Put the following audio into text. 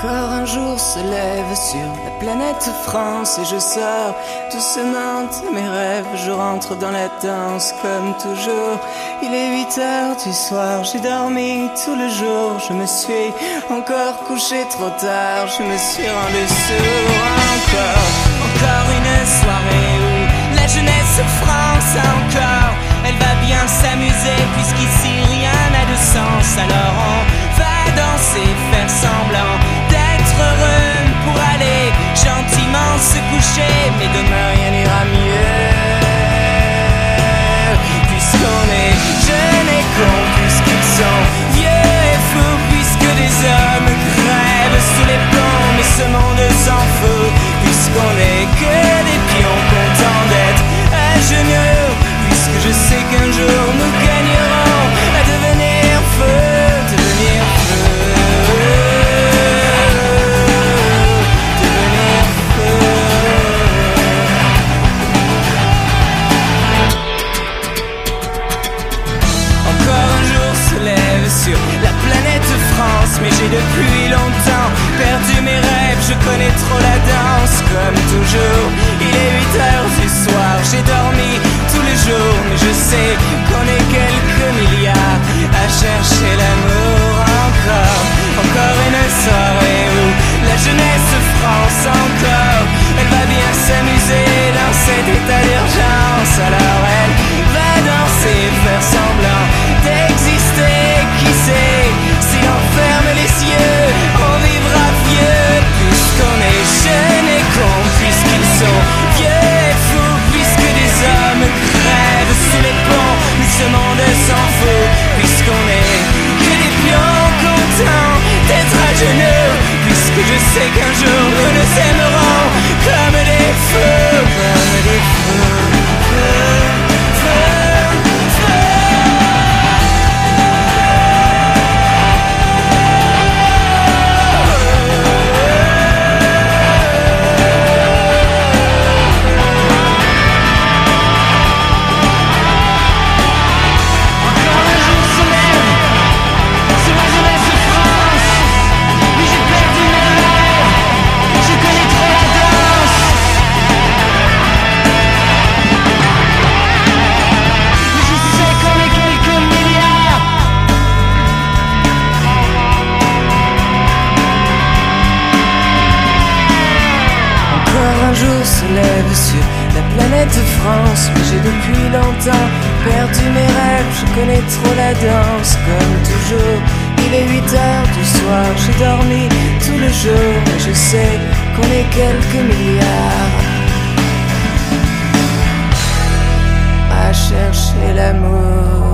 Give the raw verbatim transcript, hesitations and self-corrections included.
Encore un jour se lève sur la planète France, et je sors doucement de mes rêves. Je rentre dans la danse comme toujours. Il est huit heures du soir, j'ai dormi tout le jour. Je me suis encore couché trop tard, je me suis rendu sourd. Encore, encore une soirée où la jeunesse France a encore, elle va bien s'amuser puisqu'ici rien n'a de sens. Alors on va danser, faire semblant d'être heureux pour aller gentiment se coucher. Mais demain rien n'ira mieux, puisqu'on est jeunes et cons, puisqu'ils sont vieux et fous, puisque des hommes crèvent sous les ponts. Mais ce monde s'en fout, puisqu'on est que des pions contents d'être à genoux, puisque je sais qu'un jour nous gagnerons à devenir fous. La planète France, mais j'ai depuis longtemps perdu mes rêves. Je connais trop la danse, comme toujours. Il est huit heures du soir, j'ai dormi tous les jours, mais je sais qu'on est quelques milliards à chercher l'amour. Encore, encore une soirée où la jeunesse France encore, elle va bien s'amuser dans cet état d'urgence. Alors elle va danser, faire semblant d'exister. Qui sait, si l'on ferme les yeux, on vivra vieux, puisqu'on est jeunes et cons, puisqu'ils sont vieux et fous, puisque des hommes crèvent sous les ponts. Mais ce monde s'en fout, puisqu'on est que des pions contents d'être à genoux, puisque je sais qu'un jour nous nous aimerons comme des feux, comme des feux. Sur la planète France, mais j'ai depuis longtemps perdu mes rêves. Je connais trop la danse, comme toujours. Il est huit heures du soir, j'ai dormi tout le jour, mais je sais qu'on est quelques milliards à chercher l'amour.